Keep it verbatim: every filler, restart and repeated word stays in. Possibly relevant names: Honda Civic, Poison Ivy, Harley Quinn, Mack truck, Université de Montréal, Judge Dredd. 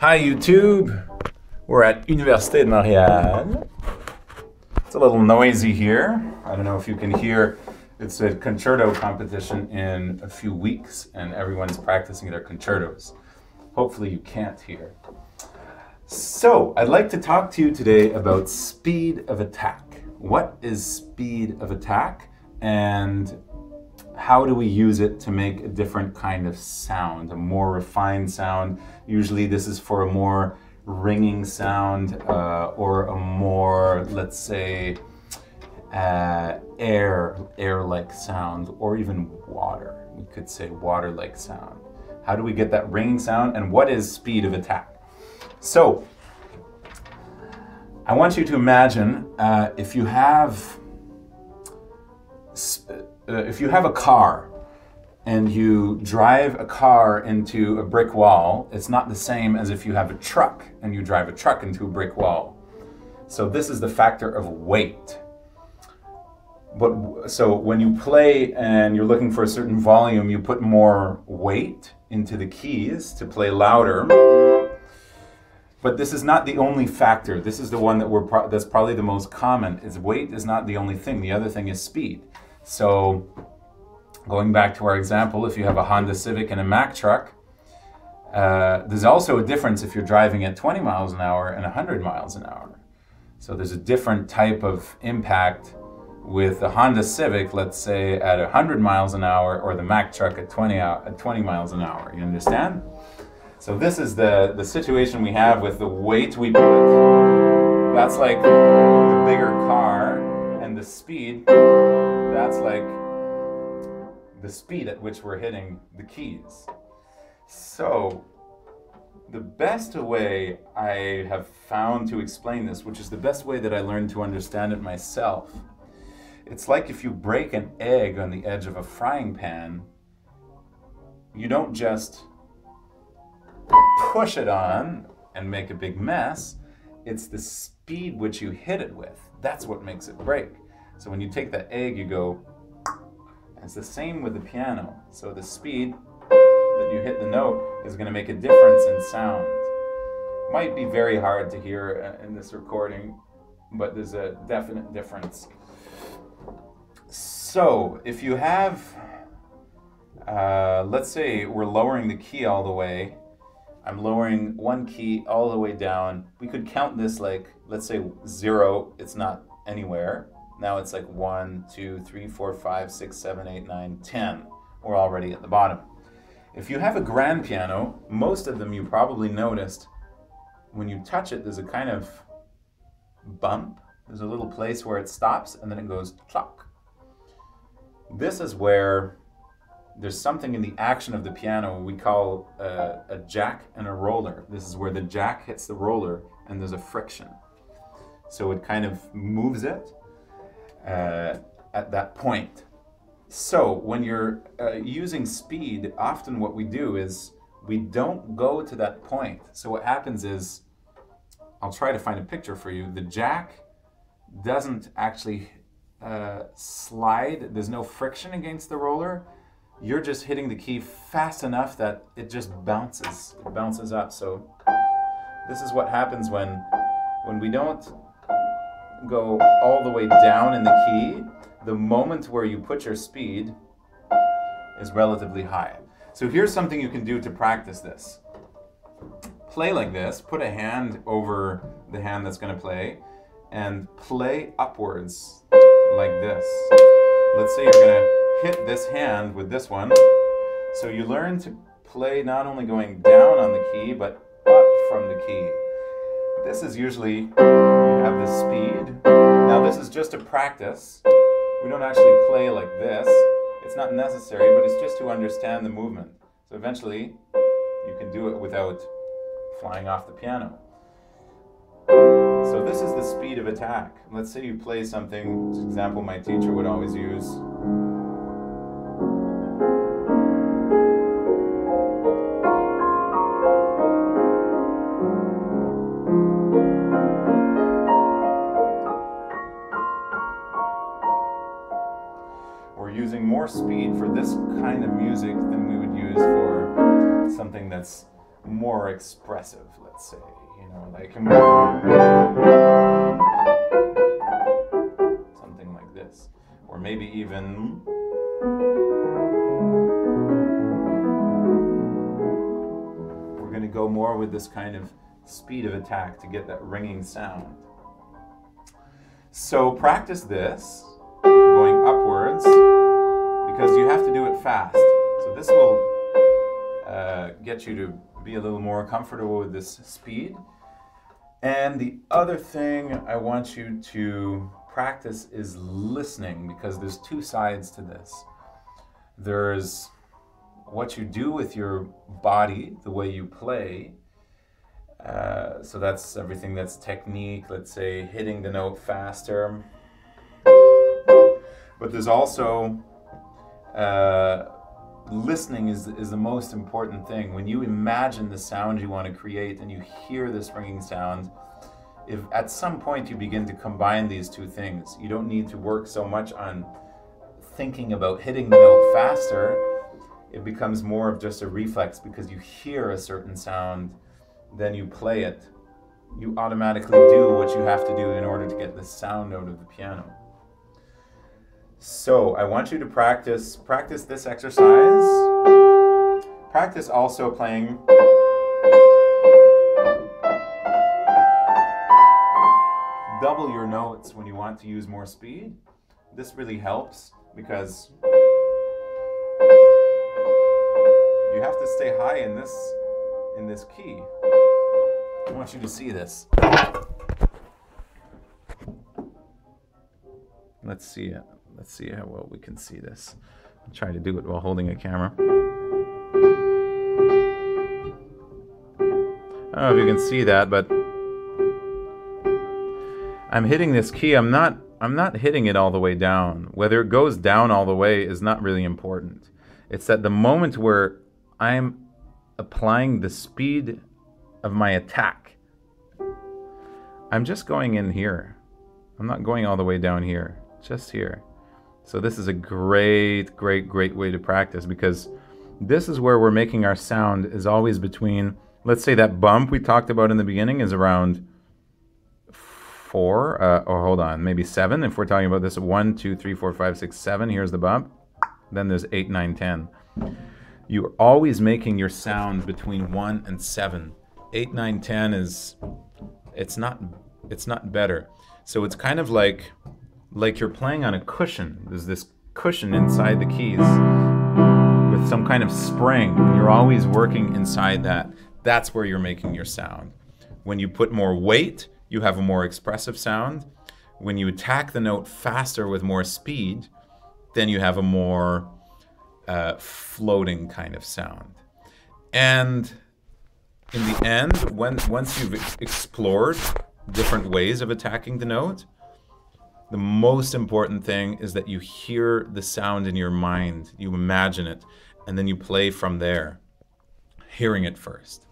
Hi YouTube, we're at Université de Montréal. It's a little noisy here. I don't know if you can hear, it's a concerto competition in a few weeks and everyone's practicing their concertos. Hopefully you can't hear. So I'd like to talk to you today about speed of attack. What is speed of attack and how do we use it to make a different kind of sound, a more refined sound? Usually this is for a more ringing sound uh, or a more, let's say, uh, air, air-like sound, or even water. We could say water-like sound. How do we get that ringing sound and what is speed of attack? So, I want you to imagine uh, if you have sp Uh, if you have a car and you drive a car into a brick wall, it's not the same as if you have a truck and you drive a truck into a brick wall. So this is the factor of weight. But, so when you play and you're looking for a certain volume, you put more weight into the keys to play louder. But this is not the only factor. This is the one that we're pro- that's probably the most common. Is weight is not the only thing. The other thing is speed. So, going back to our example, if you have a Honda Civic and a Mack truck, uh, there's also a difference if you're driving at twenty miles an hour and one hundred miles an hour. So there's a different type of impact with the Honda Civic, let's say, at one hundred miles an hour, or the Mack truck at twenty miles an hour. You understand? So this is the, the situation we have with the weight we put. That's like the bigger car, and the speed. That's like the speed at which we're hitting the keys. So the best way I have found to explain this, which is the best way that I learned to understand it myself, it's like if you break an egg on the edge of a frying pan, you don't just push it on and make a big mess. It's the speed which you hit it with. That's what makes it break. So when you take that egg, you go, it's the same with the piano. So the speed that you hit the note is going to make a difference in sound. Might be very hard to hear in this recording, but there's a definite difference. So if you have, uh, let's say we're lowering the key all the way, I'm lowering one key all the way down. We could count this like, let's say zero, it's not anywhere. Now it's like one, two, three, four, five, six, seven, eight, nine, ten. We're already at the bottom. If you have a grand piano, most of them you probably noticed, when you touch it, there's a kind of bump. There's a little place where it stops and then it goes clock. This is where there's something in the action of the piano we call a, a jack and a roller. This is where the jack hits the roller and there's a friction. So it kind of moves it. Uh, at that point. So when you're uh, using speed, often what we do is we don't go to that point. So what happens is, I'll try to find a picture for you, the jack doesn't actually uh, slide, there's no friction against the roller, you're just hitting the key fast enough that it just bounces, it bounces up. So this is what happens when, when we don't go all the way down in the key, the moment where you put your speed is relatively high. So here's something you can do to practice this. Play like this, put a hand over the hand that's going to play, and play upwards like this. Let's say you're going to hit this hand with this one. So you learn to play not only going down on the key, but up from the key. This is usually, you have the speed. Now this is just a practice. We don't actually play like this. It's not necessary, but it's just to understand the movement. So eventually, you can do it without flying off the piano. So this is the speed of attack. Let's say you play something, for example, my teacher would always use. Using more speed for this kind of music than we would use for something that's more expressive, let's say, you know, like something like this, or maybe even we're going to go more with this kind of speed of attack to get that ringing sound. So practice this, going upwards, because you have to do it fast. So this will uh, get you to be a little more comfortable with this speed. And the other thing I want you to practice is listening, because there's two sides to this. There's what you do with your body, the way you play. Uh, so that's everything that's technique, let's say hitting the note faster. But there's also uh, listening is, is the most important thing. When you imagine the sound you want to create and you hear this ringing sound, if at some point you begin to combine these two things, you don't need to work so much on thinking about hitting the note faster. It becomes more of just a reflex because you hear a certain sound, then you play it. You automatically do what you have to do in order to get the sound out of the piano. So I want you to practice, practice this exercise. Practice also playing double your notes when you want to use more speed. This really helps because you have to stay high in this in this key. I want you to see this. Let's see it. Let's see how well we can see this. I'll try to do it while holding a camera. I don't know if you can see that, but I'm hitting this key. I'm not I'm not hitting it all the way down. Whether it goes down all the way is not really important. It's at the moment where I'm applying the speed of my attack. I'm just going in here. I'm not going all the way down here, just here. So this is a great, great, great way to practice, because this is where we're making our sound is always between, let's say that bump we talked about in the beginning is around four, uh, or hold on, maybe seven. If we're talking about this, one, two, three, four, five, six, seven, here's the bump. Then there's eight, nine, ten. You're always making your sound between one and seven. Eight, nine, ten is, it's not, it's not better. So it's kind of like, like you're playing on a cushion. There's this cushion inside the keys with some kind of spring. And you're always working inside that. That's where you're making your sound. When you put more weight, you have a more expressive sound. When you attack the note faster with more speed, then you have a more Uh, floating kind of sound. And in the end, when once you've ex explored different ways of attacking the note, the most important thing is that you hear the sound in your mind, you imagine it, and then you play from there, hearing it first.